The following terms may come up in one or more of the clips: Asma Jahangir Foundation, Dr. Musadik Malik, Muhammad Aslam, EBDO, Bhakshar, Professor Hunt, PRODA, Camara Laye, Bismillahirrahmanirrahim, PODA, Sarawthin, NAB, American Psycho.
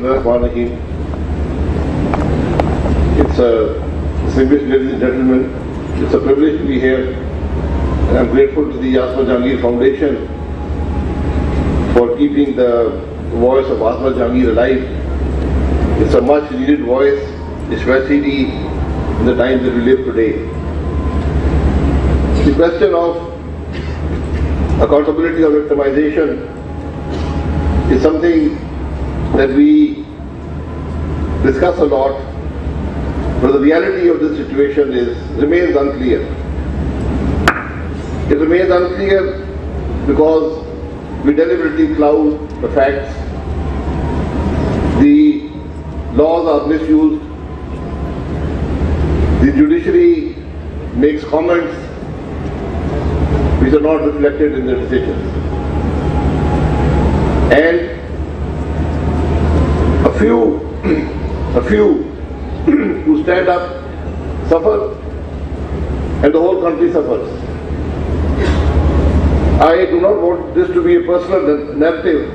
Bismillahirrahmanirrahim. It's a distinguished, ladies and gentlemen, it's a privilege to be here, and I'm grateful to the Asma Jahangir Foundation for keeping the voice of Asma Jahangir alive. It's a much needed voice, especially in the times that we live today. The question of accountability of victimization is something that we discuss a lot, but the reality of this situation remains unclear. It remains unclear because we deliberately cloud the facts. The laws are misused. The judiciary makes comments which are not reflected in the decisions. And a few who stand up suffer, and the whole country suffers. I do not want this to be a personal narrative,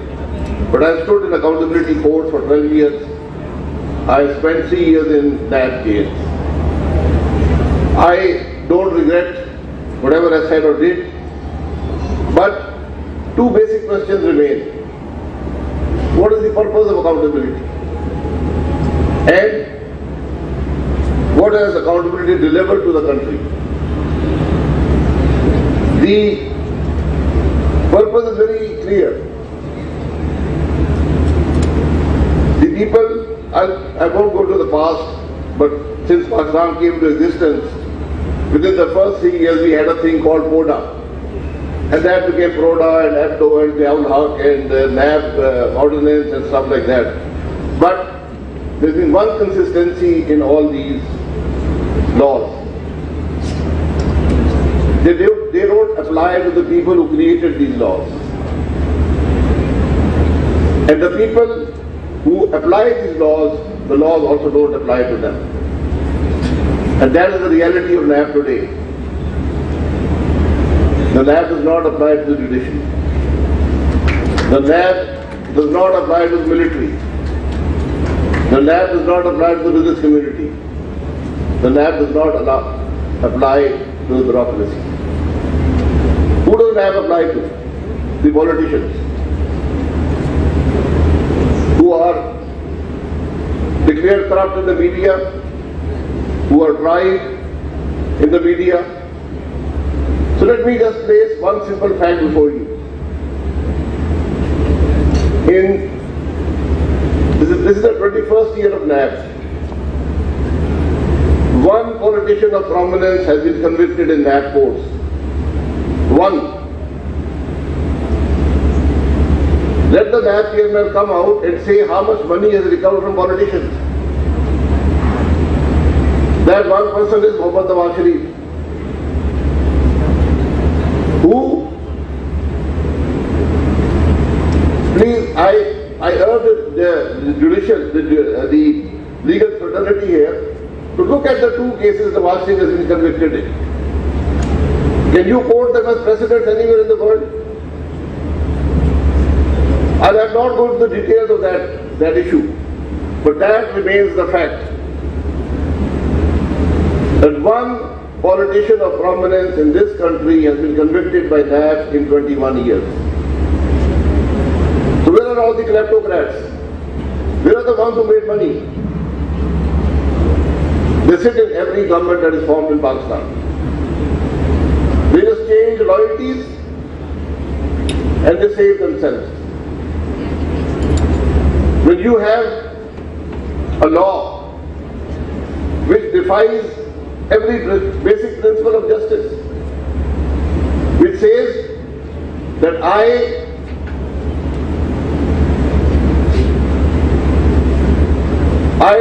but I stood in accountability court for 12 years. I spent 3 years in NAB jail. I don't regret whatever I said or did, but two basic questions remain. What is the purpose of accountability? And what has accountability delivered to the country? The purpose is very clear. The people, I won't go to the past, but since Pakistan came to existence, within the first 3 years we had a thing called PODA. And that became PRODA and EBDO and the NAB ordinance and stuff like that. But there's been one consistency in all these laws. They don't apply to the people who created these laws. And the people who apply these laws, the laws also don't apply to them. And that is the reality of NAB today. The NAB does not apply to the judiciary. The NAB does not apply to the military. The NAB does not apply to the business community. The NAB does not apply to the bureaucracy. Who does NAB apply to? The politicians who are declared corrupt in the media, who are tried in the media. So let me just place one simple fact before you. This is the 21st year of NAB. One politician of prominence has been convicted in NAB courts. One. Let the NAB chairman come out and say how much money has recovered from politicians. That one person is Muhammad Aslam, who, please, I urge the legal fraternity here to look at the two cases the Bhakshar has been convicted in. Can you quote them as precedents anywhere in the world? I am not going to the details of that issue, but that remains the fact. That one politician of prominence in this country has been convicted by NAB in 21 years. So where are all the kleptocrats? Where are the ones who made money? They sit in every government that is formed in Pakistan. They just change loyalties and they save themselves. When you have a law which defies every basic principle of justice, which says that I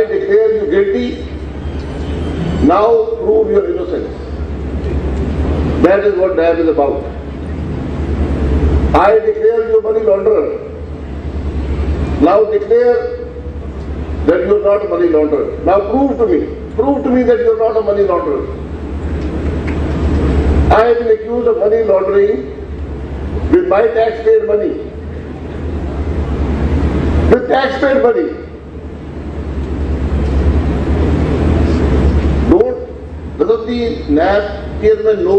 declare you guilty, now prove your innocence. That is what NAB is about. I declare you a money launderer, now declare that you are not a money launderer. Now prove to me. Prove to me that you are not a money launderer. I have been accused of money laundering with my taxpayer money. With taxpayer money. whether the NAB chairman know,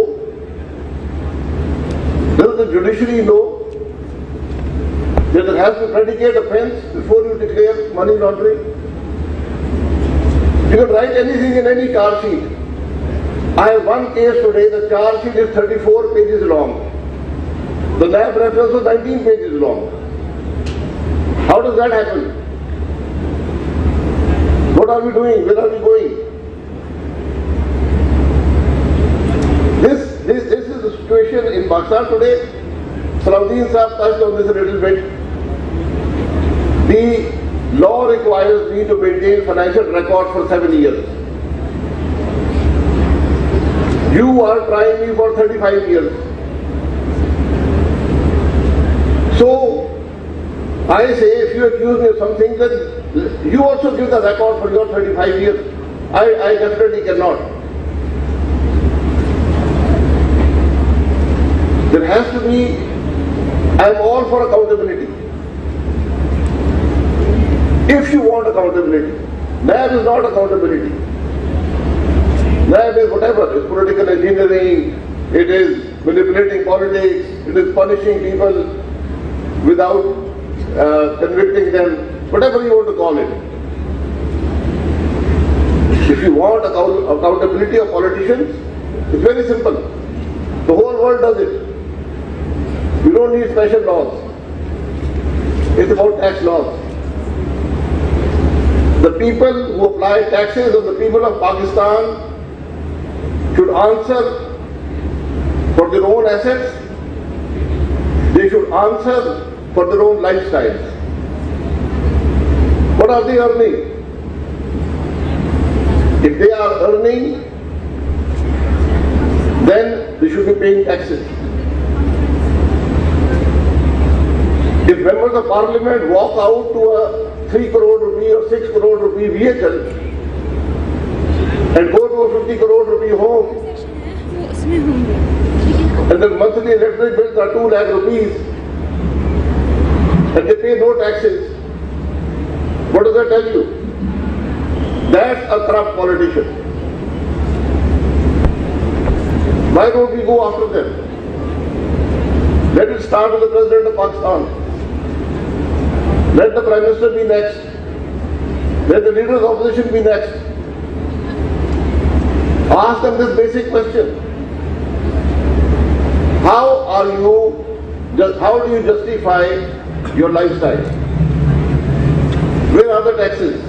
whether the judiciary know that there has to predicate offence before you declare money laundering. You can write anything in any charge sheet. I have one case today, the charge sheet is 34 pages long. The NAB reference was 19 pages long. How does that happen? What are we doing? Where are we going? This is the situation in Bhakshar today. Sarawthin sahab touched on this a little bit. The law requires me to maintain financial record for 7 years. You are trying me for 35 years. So, I say if you accuse me of something, then you also give the record for your 35 years. I definitely cannot. There has to be, I am all for accountability. If you want accountability, NAB is not accountability. NAB is whatever, it's political engineering, it is manipulating politics, it is punishing people without convicting them, whatever you want to call it. If you want accountability of politicians, it's very simple. The whole world does it. We don't need special laws. It's about tax laws. The people who apply taxes and the people of Pakistan should answer for their own assets. They should answer for their own lifestyles. What are they earning? If they are earning, then they should be paying taxes. If members of parliament walk out to a 3 crore rupee or 6 crore rupee vehicle and go to a 50 crore rupee home and the monthly electric bills are 2 lakh rupees and they pay no taxes, what does that tell you? That's a corrupt politician. Why don't we go after them? Let it start with the President of Pakistan. Let the Prime Minister be next. Let the leader of the opposition be next. Ask them this basic question. How do you justify your lifestyle? Where are the taxes?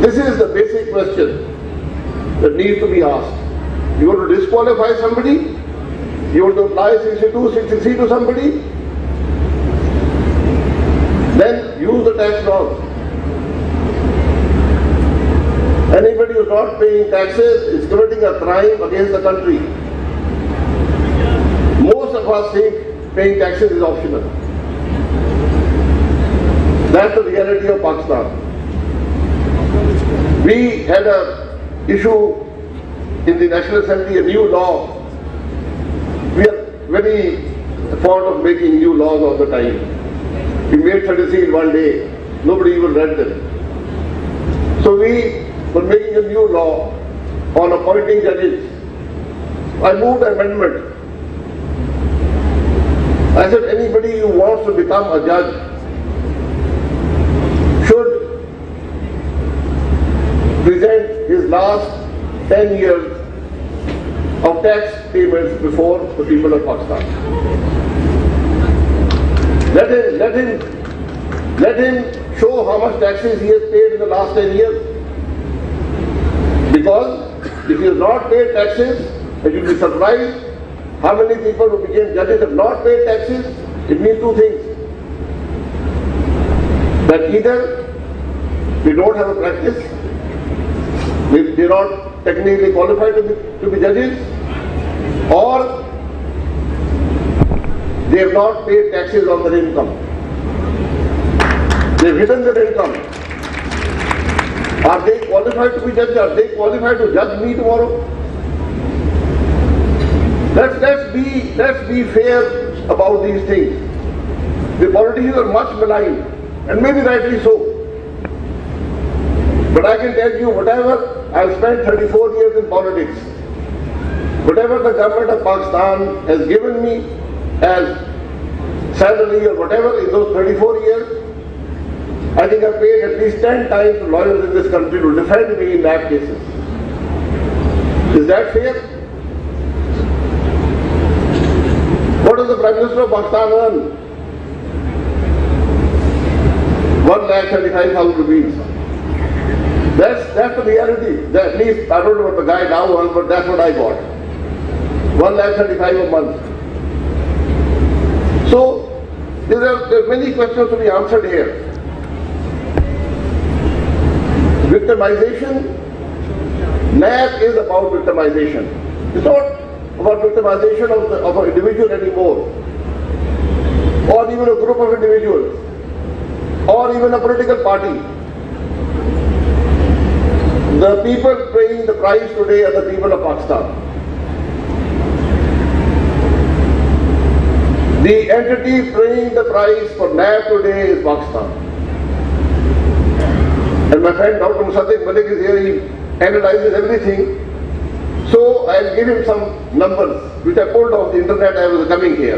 This is the basic question that needs to be asked. You want to disqualify somebody? You want to apply 62, 63 to somebody? Then use the tax laws. Anybody who is not paying taxes is committing a crime against the country. Most of us think paying taxes is optional. That's the reality of Pakistan. We had an issue in the National Assembly, a new law. We are very fond of making new laws all the time. We made 33 in one day. Nobody even read them. So we were making a new law on appointing judges. I moved an amendment. I said anybody who wants to become a judge should present his last 10 years of tax payments before the people of Pakistan. Let him show how much taxes he has paid in the last 10 years. Because if he has not paid taxes, and you'll be surprised how many people who became judges have not paid taxes, it means two things. That either they don't have a practice, they're not technically qualified to be judges, or they have not paid taxes on their income. They have hidden their income. Are they qualified to be judges? Are they qualified to judge me tomorrow? Let's be fair about these things. The politicians are much maligned, and maybe rightly so. But I can tell you, whatever, I've spent 34 years in politics, whatever the government of Pakistan has given me as salary or whatever in those 34 years, I think I've paid at least 10 times lawyers in this country to defend me in NAB cases. Is that fair? What does the Prime Minister of Pakistan earn? 1,35,000 rupees. That's the reality. At least, I don't know what the guy now earns, but that's what I got. 1,35,000 a month. So, there are many questions to be answered here. Victimization, NAB is about victimization. It's not about victimization of an individual anymore, or even a group of individuals, or even a political party. The people paying the price today are the people of Pakistan. The entity paying the price for NAB today is Pakistan. And my friend Dr. Musadik Malik is here, he analyzes everything. So I'll give him some numbers which I pulled off the internet as I was coming here.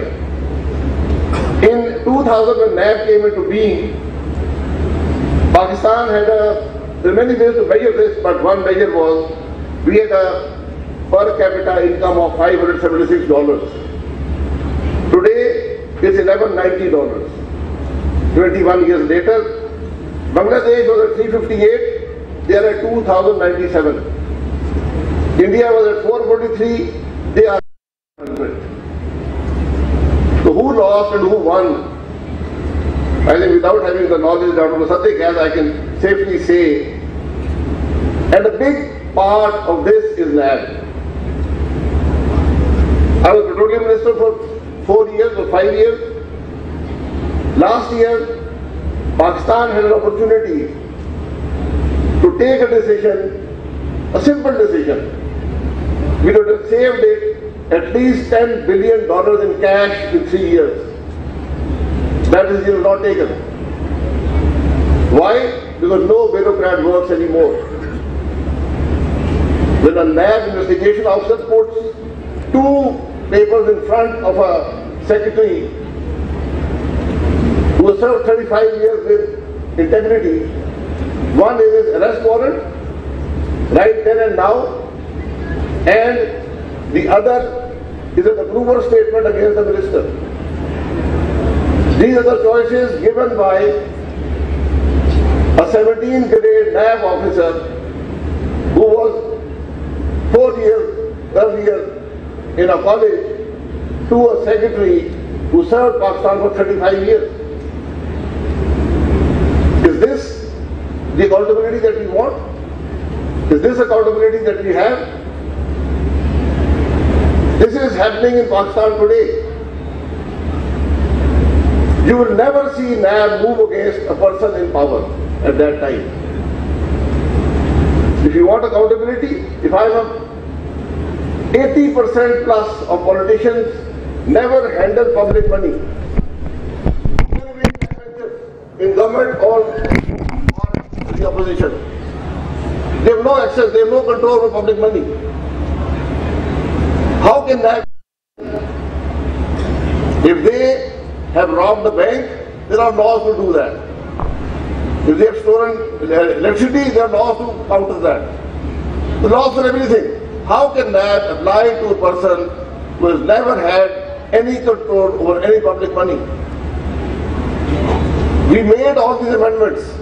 In 2000, when NAB came into being, Pakistan had there are many ways to measure this, but one measure was we had a per capita income of $576. Today it's $1,190. 21 years later, Bangladesh was at 358, they are at 2,097. India was at 443, they are at 100. So who lost and who won? I think without having the knowledge Dr. Musadik has, I can safely say, and a big part of this is NAB. I was petroleum minister for 4 years or 5 years. Last year, Pakistan had an opportunity to take a decision, a simple decision. We would have saved it at least $10 billion in cash in 3 years. That decision was not taken. Why? Because no bureaucrat works anymore. When a NAB investigation officer puts 2 papers in front of a secretary who has served 35 years with integrity. One is his arrest warrant, right then and now, and the other is an approval statement against the minister. These are the choices given by a 17th grade NAB officer who was 4 years earlier in a college to a secretary who served Pakistan for 35 years. Is this the accountability that we want? Is this accountability that we have? This is happening in Pakistan today. You will never see NAB move against a person in power at that time. If you want accountability, if I am 80% plus of politicians never handle public money, in government or the opposition. They have no access, they have no control over public money. How can that happen? If they have robbed the bank, there are laws to do that. If they have stolen electricity, there are laws to counter that. The laws for everything. How can that apply to a person who has never had any control over any public money? We made all these amendments.